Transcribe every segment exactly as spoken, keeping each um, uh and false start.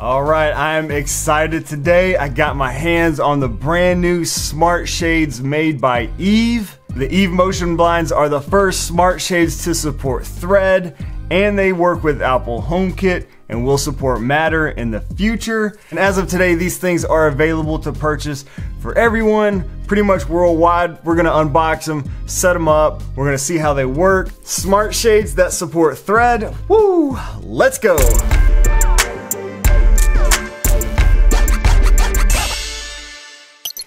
All right, I'm excited today. I got my hands on the brand new smart shades made by Eve. The Eve Motion Blinds are the first smart shades to support Thread, and they work with Apple HomeKit and will support Matter in the future. And as of today, these things are available to purchase for everyone, pretty much worldwide. We're gonna unbox them, set them up. We're gonna see how they work. Smart shades that support Thread. Woo, let's go.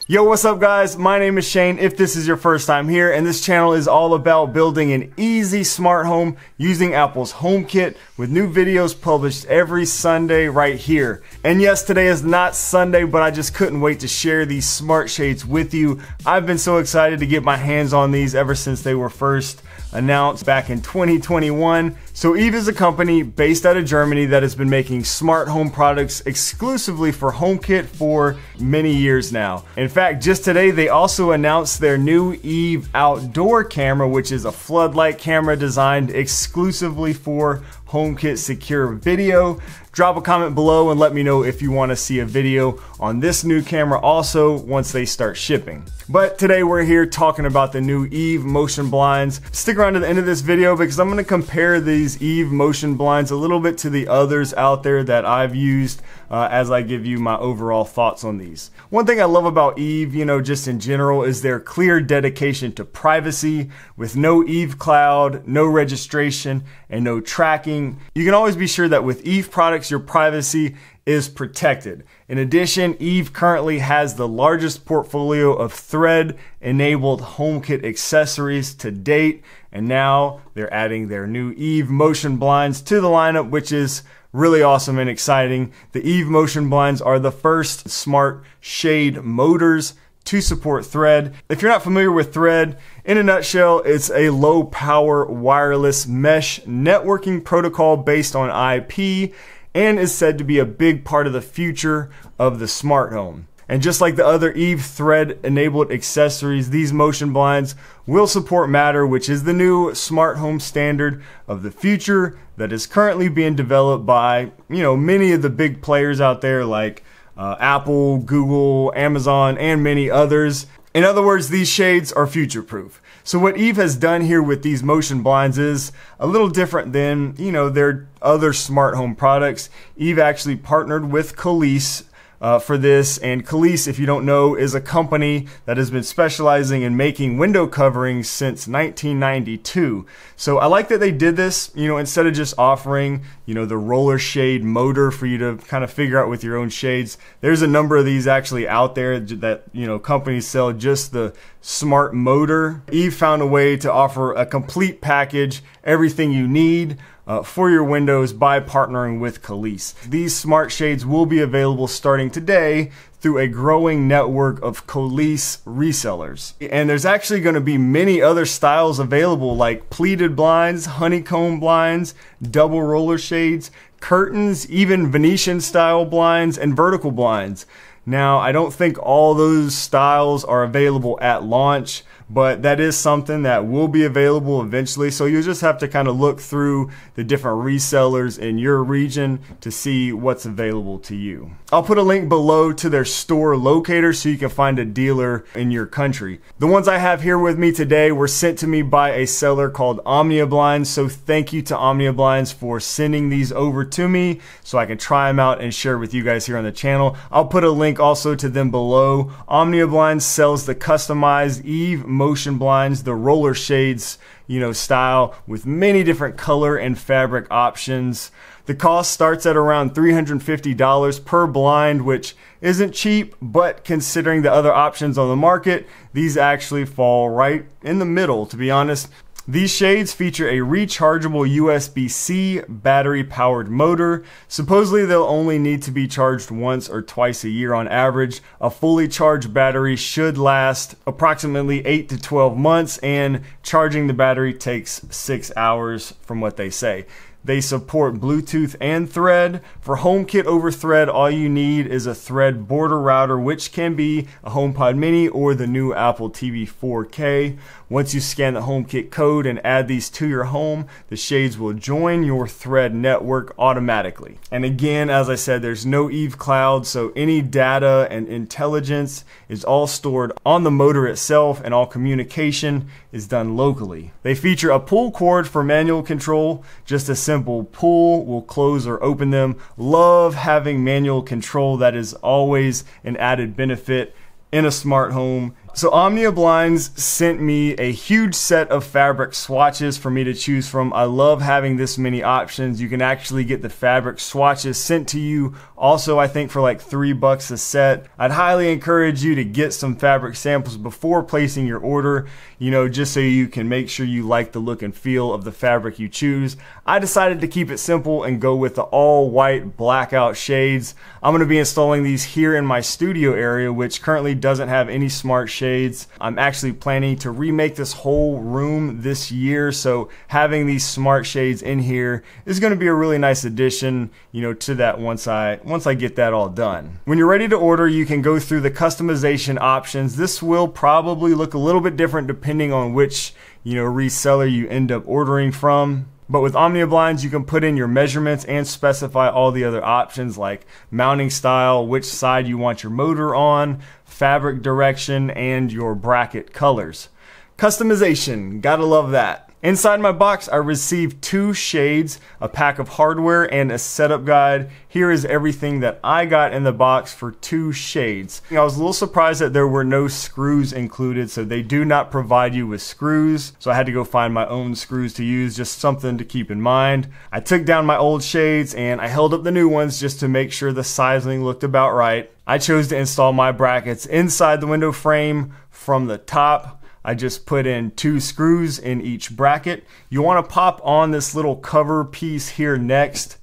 Yo, what's up guys? My name is Shane, if this is your first time here, and this channel is all about building an easy smart home using Apple's HomeKit with new videos published every Sunday right here. And yes, today is not Sunday, but I just couldn't wait to share these smart shades with you. I've been so excited to get my hands on these ever since they were first announced back in twenty twenty-one. So Eve is a company based out of Germany that has been making smart home products exclusively for HomeKit for many years now. In fact, just today they also announced their new Eve Outdoor Camera, which is a floodlight camera designed exclusively for HomeKit secure video. Drop a comment below and let me know if you want to see a video on this new camera also once they start shipping. But today we're here talking about the new Eve Motion Blinds. Stick around to the end of this video because I'm going to compare these Eve Motion Blinds a little bit to the others out there that I've used uh, as I give you my overall thoughts on these. One thing I love about Eve, you know, just in general, is their clear dedication to privacy with no Eve Cloud, no registration, and no tracking. You can always be sure that with Eve products, your privacy is protected. In addition, Eve currently has the largest portfolio of Thread-enabled HomeKit accessories to date, and now they're adding their new Eve Motion Blinds to the lineup, which is really awesome and exciting. The Eve Motion Blinds are the first smart shade motors to support Thread. If you're not familiar with Thread, in a nutshell, it's a low power wireless mesh networking protocol based on I P and is said to be a big part of the future of the smart home. And just like the other Eve Thread enabled accessories, these motion blinds will support Matter, which is the new smart home standard of the future that is currently being developed by, you know, many of the big players out there like Uh, Apple, Google, Amazon, and many others. In other words, these shades are future-proof. So what Eve has done here with these motion blinds is a little different than, you know, their other smart home products. Eve actually partnered with Coulisse uh, for this, and Coulisse, if you don't know, is a company that has been specializing in making window coverings since nineteen ninety-two. So I like that they did this, you know, instead of just offering, you know, the roller shade motor for you to kind of figure out with your own shades. There's a number of these actually out there that, you know, companies sell just the smart motor. Eve found a way to offer a complete package, everything you need uh, for your windows by partnering with Coulisse. These smart shades will be available starting today through a growing network of Coulisse resellers. And there's actually gonna be many other styles available like pleated blinds, honeycomb blinds, double roller shades, curtains, even Venetian style blinds and vertical blinds. Now, I don't think all those styles are available at launch, but that is something that will be available eventually. So you'll just have to kind of look through the different resellers in your region to see what's available to you. I'll put a link below to their store locator so you can find a dealer in your country. The ones I have here with me today were sent to me by a seller called Omnia Blinds. So thank you to Omnia Blinds for sending these over to me so I can try them out and share with you guys here on the channel. I'll put a link also to them below. Omnia Blinds sells the customized Eve Motion Blinds, the roller shades, you know, style with many different color and fabric options. The cost starts at around three hundred fifty dollars per blind, which isn't cheap, but considering the other options on the market, these actually fall right in the middle, to be honest. These shades feature a rechargeable U S B C battery-powered motor. Supposedly, they'll only need to be charged once or twice a year on average. A fully charged battery should last approximately eight to twelve months, and charging the battery takes six hours from what they say. They support Bluetooth and Thread. For HomeKit over Thread, all you need is a Thread border router, which can be a HomePod mini or the new Apple T V four K. Once you scan the HomeKit code and add these to your home, the shades will join your Thread network automatically. And again, as I said, there's no Eve Cloud, so any data and intelligence is all stored on the motor itself, and all communication is done locally. They feature a pull cord for manual control. Just a simple pull will close or open them. Love having manual control. That is always an added benefit in a smart home. So Omnia Blinds sent me a huge set of fabric swatches for me to choose from. I love having this many options. You can actually get the fabric swatches sent to you. Also, I think for like three bucks a set. I'd highly encourage you to get some fabric samples before placing your order, you know, just so you can make sure you like the look and feel of the fabric you choose. I decided to keep it simple and go with the all white blackout shades. I'm gonna be installing these here in my studio area, which currently doesn't have any smart shades. Shades. I'm actually planning to remake this whole room this year, so having these smart shades in here is going to be a really nice addition, you know, to that once I once I get that all done. When you're ready to order, you can go through the customization options. This will probably look a little bit different depending on which, you know, reseller you end up ordering from. But with Omnia Blinds, you can put in your measurements and specify all the other options like mounting style, which side you want your motor on, fabric direction, and your bracket colors. Customization, gotta love that. Inside my box, I received two shades, a pack of hardware, and a setup guide. Here is everything that I got in the box for two shades. I was a little surprised that there were no screws included, so they do not provide you with screws. So I had to go find my own screws to use, just something to keep in mind. I took down my old shades and I held up the new ones just to make sure the sizing looked about right. I chose to install my brackets inside the window frame from the top. I just put in two screws in each bracket. You want to pop on this little cover piece here next,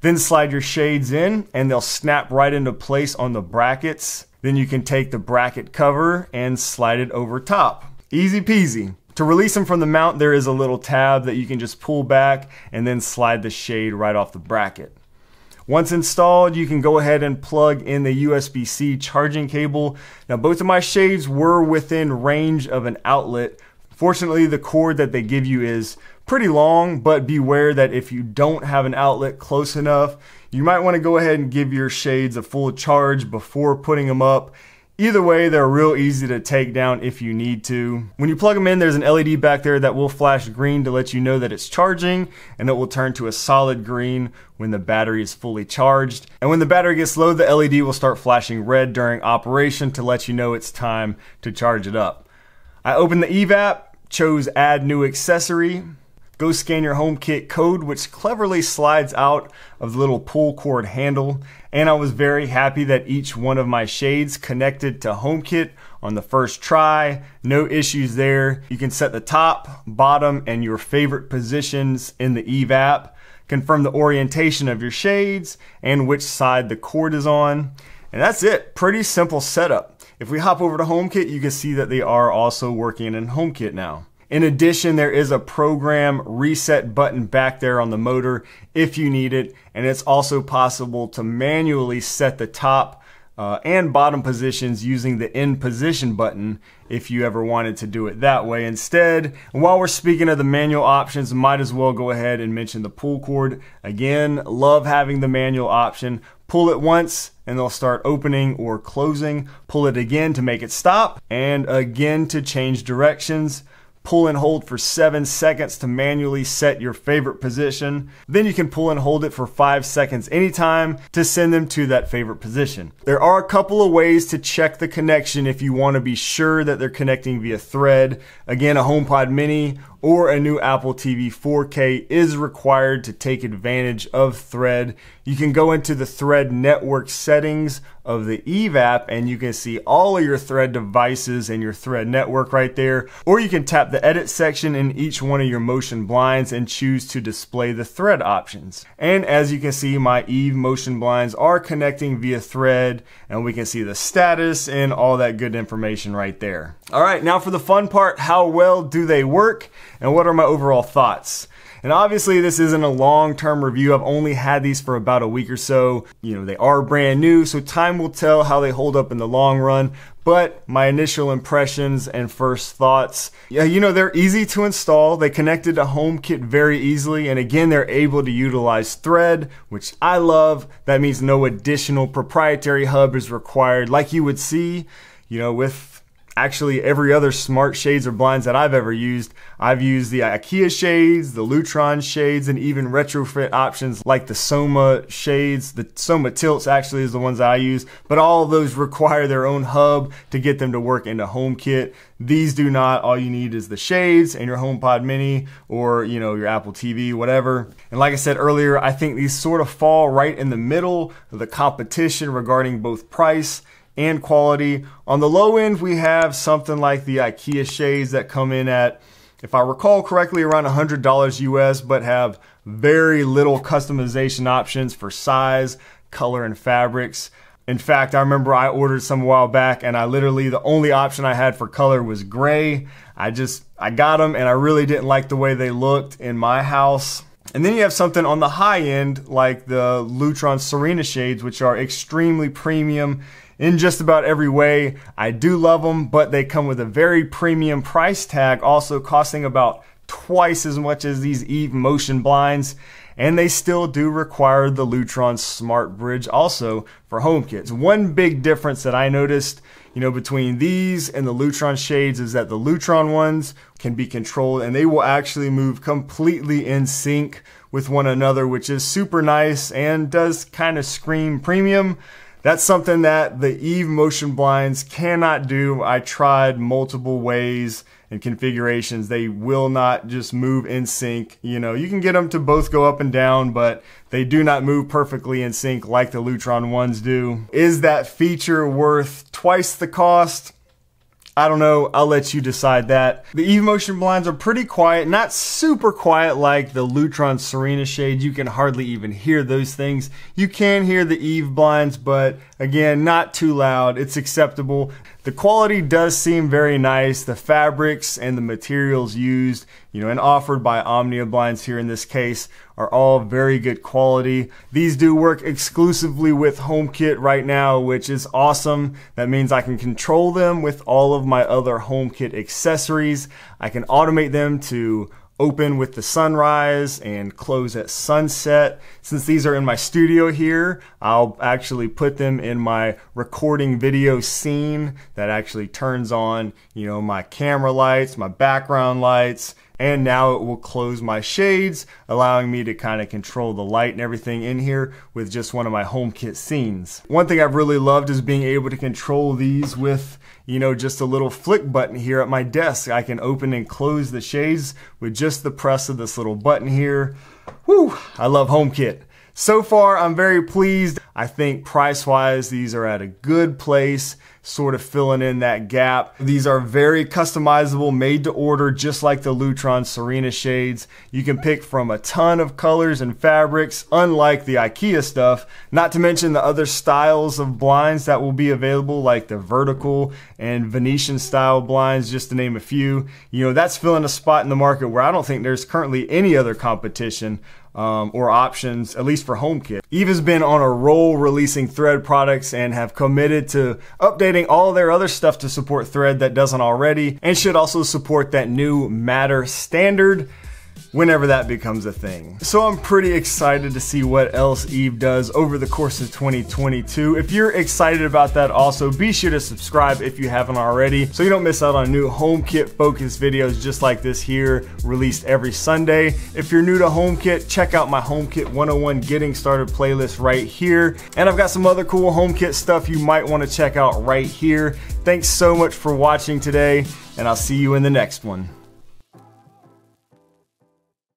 then slide your shades in and they'll snap right into place on the brackets. Then you can take the bracket cover and slide it over top. Easy peasy. To release them from the mount, there is a little tab that you can just pull back and then slide the shade right off the bracket. Once installed, you can go ahead and plug in the U S B C charging cable. Now, both of my shades were within range of an outlet. Fortunately, the cord that they give you is pretty long, but beware that if you don't have an outlet close enough, you might want to go ahead and give your shades a full charge before putting them up. Either way, they're real easy to take down if you need to. When you plug them in, there's an L E D back there that will flash green to let you know that it's charging, and it will turn to a solid green when the battery is fully charged. And when the battery gets low, the L E D will start flashing red during operation to let you know it's time to charge it up. I opened the Eve app, chose Add New Accessory, go scan your HomeKit code, which cleverly slides out of the little pull cord handle. And I was very happy that each one of my shades connected to HomeKit on the first try. No issues there. You can set the top, bottom, and your favorite positions in the Eve app. Confirm the orientation of your shades and which side the cord is on. And that's it. Pretty simple setup. If we hop over to HomeKit, you can see that they are also working in HomeKit now. In addition, there is a program reset button back there on the motor if you need it, and it's also possible to manually set the top uh, and bottom positions using the in position button if you ever wanted to do it that way instead. And while we're speaking of the manual options, might as well go ahead and mention the pull cord. Again, love having the manual option. Pull it once and they'll start opening or closing. Pull it again to make it stop and again to change directions. Pull and hold for seven seconds to manually set your favorite position. Then you can pull and hold it for five seconds anytime to send them to that favorite position. There are a couple of ways to check the connection if you want to be sure that they're connecting via Thread. Again, a HomePod mini or a new Apple T V four K is required to take advantage of Thread. You can go into the Thread network settings of the Eve app and you can see all of your Thread devices and your Thread network right there. Or you can tap the edit section in each one of your motion blinds and choose to display the Thread options. And as you can see, my Eve motion blinds are connecting via Thread and we can see the status and all that good information right there. All right, now for the fun part, how well do they work? And what are my overall thoughts? And obviously this isn't a long-term review. I've only had these for about a week or so. You know, they are brand new, so time will tell how they hold up in the long run. But my initial impressions and first thoughts, yeah, you know, they're easy to install. They connected to HomeKit very easily. And again, they're able to utilize Thread, which I love. That means no additional proprietary hub is required like you would see, you know, with actually every other smart shades or blinds that I've ever used. I've used the IKEA shades, the Lutron shades, and even retrofit options like the Soma shades. The Soma tilts actually is the ones that I use, but all of those require their own hub to get them to work into HomeKit. These do not. All you need is the shades and your HomePod mini or, you know, your Apple T V, whatever. And like I said earlier, I think these sort of fall right in the middle of the competition regarding both price and quality. On the low end, we have something like the IKEA shades that come in at, if I recall correctly, around one hundred dollars U S, but have very little customization options for size, color, and fabrics. In fact, I remember I ordered some a while back and I literally, the only option I had for color was gray. I just, I got them and I really didn't like the way they looked in my house. And then you have something on the high end like the Lutron Serena shades, which are extremely premium in just about every way. I do love them, but they come with a very premium price tag, also costing about twice as much as these Eve Motion blinds. And they still do require the Lutron Smart Bridge also for HomeKits. One big difference that I noticed, you know, between these and the Lutron shades is that the Lutron ones can be controlled and they will actually move completely in sync with one another, which is super nice and does kind of scream premium. That's something that the Eve Motion blinds cannot do. I tried multiple ways and configurations. They will not just move in sync. You know, you can get them to both go up and down, but they do not move perfectly in sync like the Lutron ones do. Is that feature worth twice the cost? I don't know, I'll let you decide that. The Eve Motion blinds are pretty quiet, not super quiet like the Lutron Serena shade. You can hardly even hear those things. You can hear the Eve blinds, but again, not too loud, it's acceptable. The quality does seem very nice. The fabrics and the materials used, you know, and offered by Omnia Blinds here in this case are all very good quality. These do work exclusively with HomeKit right now, which is awesome. That means I can control them with all of my other HomeKit accessories. I can automate them to open with the sunrise and close at sunset. Since these are in my studio here, I'll actually put them in my recording video scene that actually turns on, you know, my camera lights, my background lights, and now it will close my shades, allowing me to kind of control the light and everything in here with just one of my HomeKit scenes. One thing I've really loved is being able to control these with, you know, just a little flick button here at my desk. I can open and close the shades with just the press of this little button here. Whew, I love HomeKit. So far, I'm very pleased. I think price-wise, these are at a good place, sort of filling in that gap. These are very customizable, made to order, just like the Lutron Serena shades. You can pick from a ton of colors and fabrics, unlike the IKEA stuff, not to mention the other styles of blinds that will be available, like the vertical and Venetian style blinds, just to name a few. You know, that's filling a spot in the market where I don't think there's currently any other competition Um, or options, at least for HomeKit. Eve has been on a roll releasing Thread products and have committed to updating all their other stuff to support Thread that doesn't already, and should also support that new Matter standard whenever that becomes a thing. So I'm pretty excited to see what else Eve does over the course of twenty twenty-two. If you're excited about that also, be sure to subscribe if you haven't already so you don't miss out on new HomeKit focused videos just like this here, released every Sunday. If you're new to HomeKit, check out my HomeKit one oh one Getting Started playlist right here. And I've got some other cool HomeKit stuff you might want to check out right here. Thanks so much for watching today, and I'll see you in the next one.